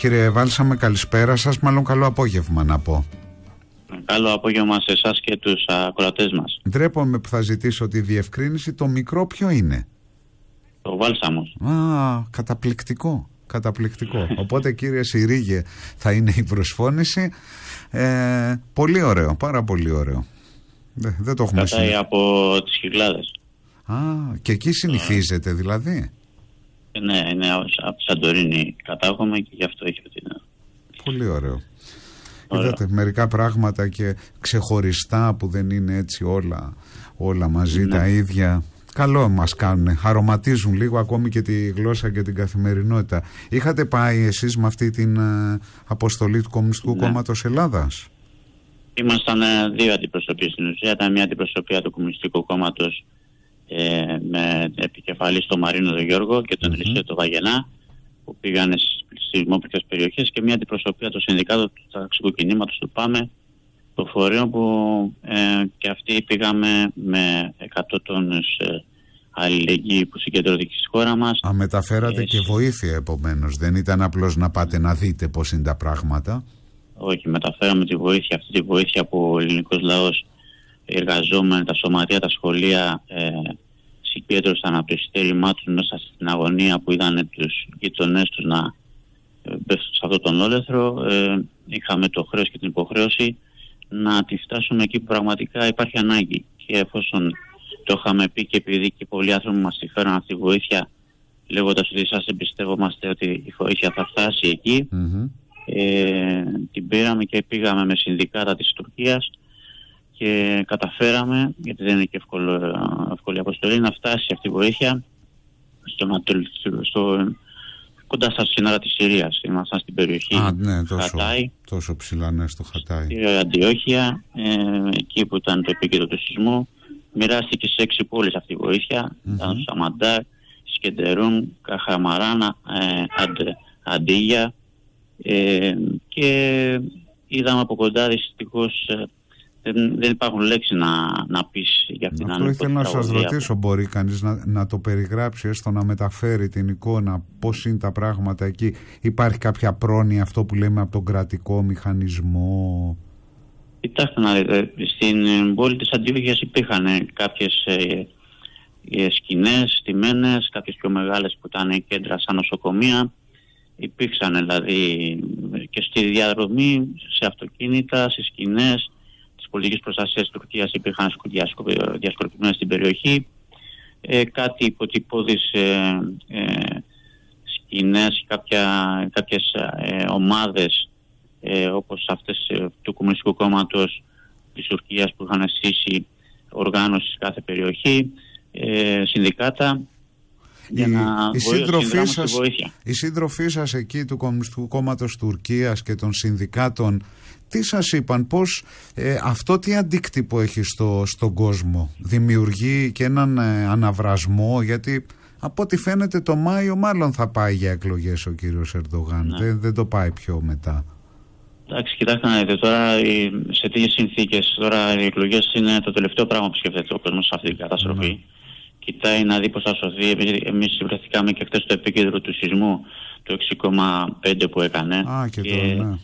Κύριε Βάλσαμε, καλησπέρα σας, μάλλον καλό απόγευμα να πω. Καλό απόγευμα σε εσάς και τους ακροατές μας. Ντρέπομαι που θα ζητήσω τη διευκρίνηση, το μικρό ποιο είναι? Το Βάλσαμος. Α, καταπληκτικό. Καταπληκτικό. Οπότε κύριε Συρίγε θα είναι η προσφώνηση. Πολύ ωραίο, πάρα πολύ ωραίο. Δεν το έχουμε Χατάι από τις Κυκλάδες. Α, και εκεί συνηθίζεται δηλαδή. Ναι, είναι από τη Σαντορίνη κατάγομαι και γι' αυτό έχει ότι είναι. Πολύ ωραίο. Είδατε μερικά πράγματα και ξεχωριστά που δεν είναι έτσι όλα μαζί, ναι, τα ίδια. Καλό μας κάνουν, αρωματίζουν λίγο ακόμη και τη γλώσσα και την καθημερινότητα. Είχατε πάει εσείς με αυτή την αποστολή του Κομμουνιστικού, ναι, Κόμματος Ελλάδας? Ήμασταν δύο αντιπροσωπείες στην ουσία. Ήταν μια αντιπροσωπεία του Κομμουνιστικού Κόμματος με επικεφαλή στον Μαρίνο τον Γιώργο και τον Ρησέτο Βαγενά, που πήγανε στις δημόπληκες περιοχές, και μια αντιπροσωπεία του Συνδικάτου του Ταξικού Κινήματος του ΠΑΜΕ, το φορείο που και αυτοί πήγαμε με 100 τόνους αλληλεγγύη που συγκεντρώθηκε στη χώρα μας. Α, μεταφέρατε και βοήθεια επομένως, δεν ήταν απλώς να πάτε να δείτε πώς είναι τα πράγματα? Όχι, μεταφέραμε τη βοήθεια, αυτή τη βοήθεια που ο ελληνικός λαός, εργαζόμενοι, τα σωματεία, τα σχολεία συγκέντρωσαν από το εισιτέλημά τους μέσα στην αγωνία που είδαν τους γειτονές τους να πέφτουν σε αυτόν τον όλεθρο. Είχαμε το χρέος και την υποχρέωση να τη φτάσουμε εκεί που πραγματικά υπάρχει ανάγκη. Και εφόσον το είχαμε πει, και επειδή και πολλοί άνθρωποι μας τη φέραν αυτή τη βοήθεια, λέγοντας ότι σας εμπιστεύομαστε ότι η βοήθεια θα φτάσει εκεί, την πήραμε και πήγαμε με συνδικάτα της Τουρκίας και καταφέραμε, γιατί δεν είναι και εύκολη αποστολή, να φτάσει αυτή η βοήθεια κοντά στα σύνορα της Συρίας. Ήμασταν στην περιοχή Χατάι. Τόσο ψηλά, ναι, στο Χατάι. Στην Αντιόχεια, εκεί που ήταν το επίκεντρο του σεισμού. Μοιράστηκε σε 6 πόλεις αυτή η βοήθεια. Ήταν στο Σαμαντάρ, Σκεντερούν, Καχαμαράνα, Αντίγια. Και είδαμε από κοντά, δυστυχώς, δεν υπάρχουν λέξεις να πεις για αυτήν την ανοιχτή. Αυτό ήθελα να σας ρωτήσω, μπορεί κανείς να το περιγράψει, έστω να μεταφέρει την εικόνα, πώς είναι τα πράγματα εκεί? Υπάρχει κάποια πρόνοια, αυτό που λέμε, από τον κρατικό μηχανισμό? Κοιτάξτε να δείτε, στην πόλη της Αντίγιας υπήρχαν κάποιες σκηνές, τιμένες, κάποιες πιο μεγάλες που ήταν κέντρα σαν νοσοκομεία. Υπήρξαν δηλαδή και στη διαδρομή, σε αυτοκίνητα, σε σκηνές πολιτικής προστασίας της Τουρκίας υπήρχαν διασκορπισμένες στην περιοχή, κάτι υποτυπώδεις σκηνές, κάποιες ομάδες όπως αυτές του Κομμουνιστικού Κόμματος της Τουρκίας που είχαν στήσει οργάνωση σε κάθε περιοχή, συνδικάτα. Η σύντροφή σας εκεί του Κομμουνιστικού Κόμματος Τουρκίας και των συνδικάτων, τι σας είπαν, πώς αυτό τι αντίκτυπο έχει στον κόσμο? Δημιουργεί και έναν αναβρασμό, γιατί από ό,τι φαίνεται το Μάιο μάλλον θα πάει για εκλογές ο κύριος Ερντογάν, ναι. Δεν το πάει πιο μετά. Εντάξει, κοιτάξτε να δείτε τώρα σε τέτοιες συνθήκες, τώρα οι εκλογές είναι το τελευταίο πράγμα που σκέφτεται ο κόσμος σε αυτή την καταστροφή. Ναι. Κοιτάει να δει πώς θα σωθεί. Εμείς βρεθήκαμε και χτες στο επίκεντρο του σεισμού, το 6,5 που έκανε. Α, και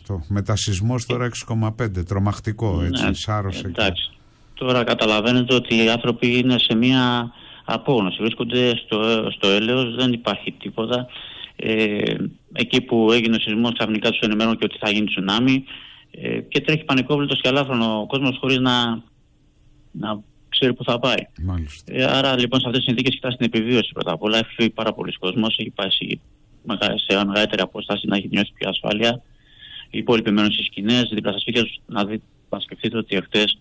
το μετασεισμός τώρα 6,5, τρομακτικό, έτσι, ναι, σάρωσε. Εντάξει, τώρα καταλαβαίνετε ότι οι άνθρωποι είναι σε μια απόγνωση, βρίσκονται στο έλεος, δεν υπάρχει τίποτα. Εκεί που έγινε ο σεισμός, ξαφνικά τους ενημέρωναν και ότι θα γίνει τσουνάμι, και τρέχει πανικόβλητος και αλάφρονο ο κόσμος χωρίς να ξέρει που θα πάει. Άρα λοιπόν σε αυτές τις συνθήκες κοιτάς την επιβίωση πρώτα απ' όλα. Έχει πάρα πολλοί κόσμος, έχει πάει σε μεγαλύτερη απόσταση να έχει νιώσει πιο ασφάλεια. Οι υπόλοιποι μένουν στις σκηνές, δίπλα στα σπίτια τους. Να σκεφτείτε ότι χτες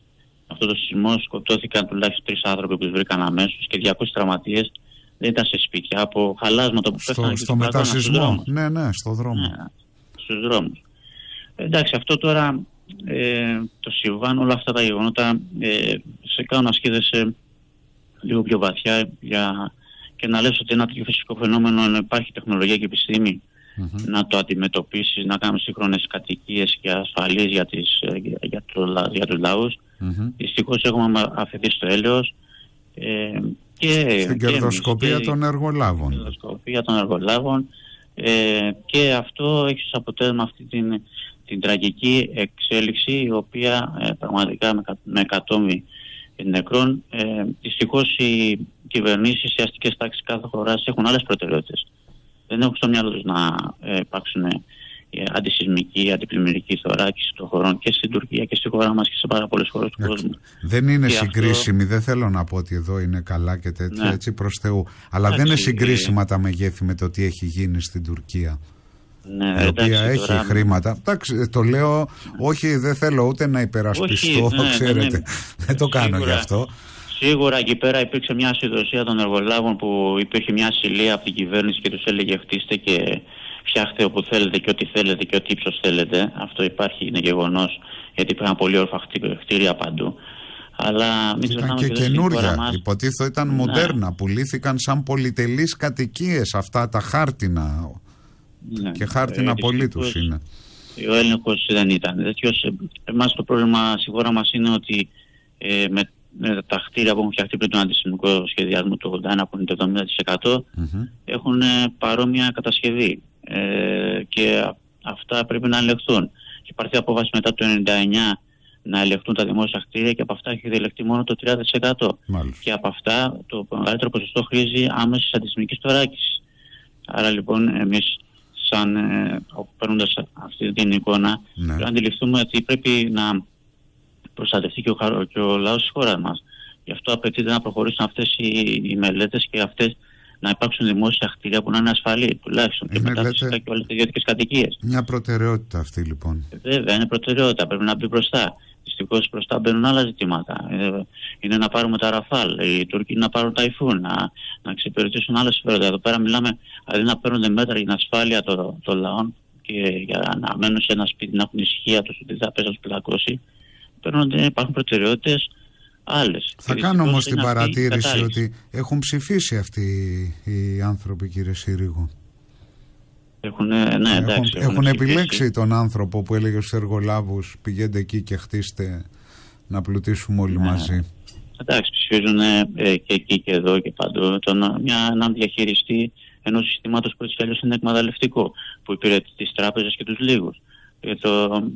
αυτό το σεισμό σκοτώθηκαν τουλάχιστον 3 άνθρωποι που βρήκαν αμέσως και 200 τραυματίες. Δεν ήταν σε σπίτια, από χαλάσματα που πέφτανε στο μετασεισμό. Ναι, ναι, στο δρόμο. Ναι, στους δρόμους. Εντάξει, αυτό τώρα το συμβάν, όλα αυτά τα γεγονότα σε κάνουν να σκέφτεσαι λίγο πιο βαθιά και να λες ότι ένα τέτοιο φυσικό φαινόμενο, υπάρχει τεχνολογία και επιστήμη να το αντιμετωπίσεις, να κάνεις σύγχρονες κατοικίες και ασφαλείς για τους λαούς. Δυστυχώς έχουμε αφαιθεί στο έλεος. Στην κερδοσκοπία των εργολάβων. και αυτό έχει σαν αποτέλεσμα αυτή την τραγική εξέλιξη, η οποία πραγματικά με εκατόμβη νεκρών. Δυστυχώς οι κυβερνήσεις, οι αστικές τάξεις κάθε χώρας έχουν άλλες προτεραιότητες. Δεν έχουν στο μυαλό τους να υπάρξουν αντισυσμική, αντιπλημμυρική θωράκιση των χωρών και στην Τουρκία και στη χώρα μας και σε πάρα πολλές χώρες του κόσμου. Δεν είναι συγκρίσιμη, αυτό... δεν θέλω να πω ότι εδώ είναι καλά και τέτοια, ναι, έτσι προς Θεού. Αλλά εντάξει, δεν είναι συγκρίσιμα τα μεγέθη με το τι έχει γίνει στην Τουρκία. Ναι, η οποία έχει τώρα... χρήματα. Εντάξει, το λέω, όχι, δεν θέλω ούτε να υπερασπιστώ, όχι, ναι, ξέρετε. Ναι, δεν το κάνω γι' αυτό. Σίγουρα εκεί πέρα υπήρξε μια συνδροσία των εργολάβων, που υπήρχε μια ασυλία από την κυβέρνηση και τους έλεγε χτίστε και φτιάχτε όπου θέλετε και ό,τι θέλετε και ό,τι ύψος θέλετε. Αυτό υπάρχει, είναι γεγονός, γιατί υπάρχουν πολύ όρφα κτίρια παντού. Αλλά μην ξεχνάμε και καινούρια. Υποτίθεται ήταν μοντέρνα, πουλήθηκαν σαν πολυτελείς κατοικίες αυτά τα χάρτινα. Ναι, και χάρτινα πολίτους είναι. Ο έλεγχος δεν ήταν τέτοιος. Εμάς το πρόβλημα στη χώρα μας είναι ότι με τα χτίρια που έχουν φτιαχτεί πριν τον αντισημικό σχεδιασμό του 81 από το 70% έχουν παρόμοια κατασκευή. Και αυτά πρέπει να ελεγχθούν. Και υπάρχει απόφαση μετά το 1999 να ελεγχθούν τα δημόσια χτίρια και από αυτά έχει διελεχθεί μόνο το 30%. Μάλιστα. Και από αυτά το μεγαλύτερο ποσοστό χρήζει άμεσης αντισημικής θωράκισης. Άρα λοιπόν εμείς, σαν παίρνοντας αυτή την εικόνα, ναι, πρέπει να αντιληφθούμε ότι πρέπει να προστατευτεί και ο λαός της χώρας μας. Γι' αυτό απαιτείται να προχωρήσουν αυτές οι μελέτες και αυτές να υπάρξουν δημόσια κτίρια που να είναι ασφαλή τουλάχιστον, και μετά φυσικά και όλες τις ιδιωτικές κατοικίες. Μια προτεραιότητα αυτή λοιπόν. Βέβαια, είναι προτεραιότητα, πρέπει να μπει μπροστά. Δυστυχώς μπροστά μπαίνουν άλλα ζητήματα. Είναι να πάρουμε τα Ραφάλ, οι Τούρκοι να πάρουν τα Ταϊφούν, να εξυπηρετήσουν άλλα συμφέροντα. Εδώ πέρα μιλάμε, δηλαδή να παίρνουν μέτρα για την ασφάλεια των λαών και για να μένουν σε ένα σπίτι, να έχουν ησυχία τους, ότι θα πέσουν πλακώσει. Υπάρχουν προτεραιότητες άλλες. Θα κάνω όμως την παρατήρηση ότι έχουν ψηφίσει αυτοί οι άνθρωποι, κύριε Συρίγο. Έχουν επιλέξει τον άνθρωπο που έλεγε στους εργολάβους πηγαίνετε εκεί και χτίστε να πλουτίσουμε όλοι μαζί. Εντάξει, ψηφίζουν και εκεί και εδώ και παντού έναν διαχειριστή ενός συστήματος που έτσι κι αλλιώς είναι εκμεταλλευτικό, που υπηρετεί τις τράπεζες και τους λίγους.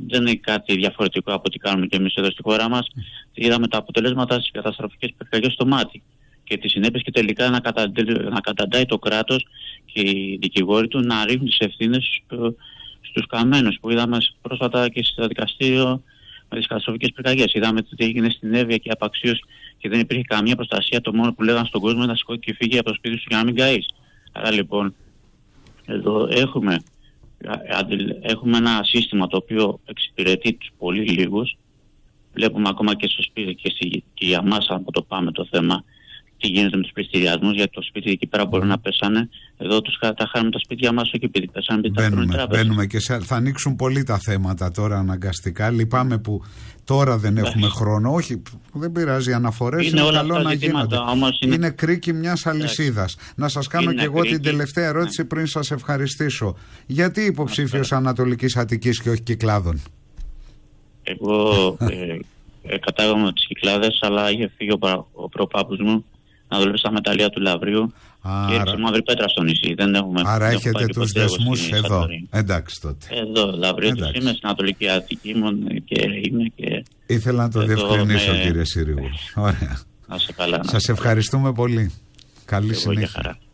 Δεν είναι κάτι διαφορετικό από ό,τι κάνουμε και εμείς εδώ στη χώρα μας. Είδαμε τα αποτελέσματα στις καταστροφικές πυρκαγιές στο μάτι και τις συνέπειες, και τελικά να καταντάει το κράτος και οι δικηγόροι του να ρίχνουν τις ευθύνες στους καμένους, που είδαμε πρόσφατα και στο δικαστήριο με τις καταστροφικές πυρκαγιές. Είδαμε τι έγινε στην Εύβοια και απαξίως και δεν υπήρχε καμία προστασία. Το μόνο που λέγανε στον κόσμο είναι να σηκώσει και φύγει από το σπίτι του για να μην καεί. Άρα λοιπόν εδώ έχουμε ένα σύστημα το οποίο εξυπηρετεί τους πολύ λίγους. Βλέπουμε ακόμα και στο σπίτι και για μας, από το ΠΑΜΕ το θέμα, τι γίνεται με τους πληστηριασμούς, γιατί το σπίτι εκεί πέρα μπορεί να πέσανε. Εδώ τα χάνουμε τα σπίτια μας, όχι επειδή πέσανε, επειδή τα χάνουν οι τράπεζες. Μπαίνουμε και θα ανοίξουν πολύ τα θέματα τώρα αναγκαστικά. Λυπάμαι που τώρα δεν έχουμε χρόνο. Όχι, δεν πειράζει, οι αναφορές είναι καλό να γίνονται. Είναι κρίκη μιας αλυσίδας. Να σας κάνω και εγώ την τελευταία ερώτηση πριν σας ευχαριστήσω. Γιατί υποψήφιος Ανατολικής Αττικής και όχι Κυκλάδων? Εγώ κατάγομαι τις Κυκλάδες, αλλά είχε φύγει ο προπάππους μου να δουλεύει στα μεταλλεία του Λαυρίου. Και έρχεται Μαύρη Πέτρα στο νησί. Άρα έχετε τους δεσμούς εδώ. Εντάξει τότε. Εδώ, Λαυρίου, είμαι στην Ανατολική Αττική και είμαι και... Ήθελα να το διευκρινίσω, κύριε Συρίγου. Ωραία. Να σε καλά. Σας ευχαριστούμε πολύ. Καλή συνέχεια.